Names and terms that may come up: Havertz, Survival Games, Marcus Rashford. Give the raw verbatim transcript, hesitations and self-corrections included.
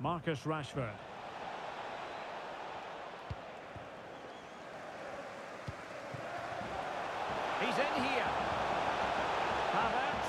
Marcus Rashford. He's in here. Havertz.